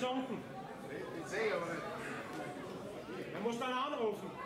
ist unten. Ich sehe aber nicht. Er muss dann anrufen.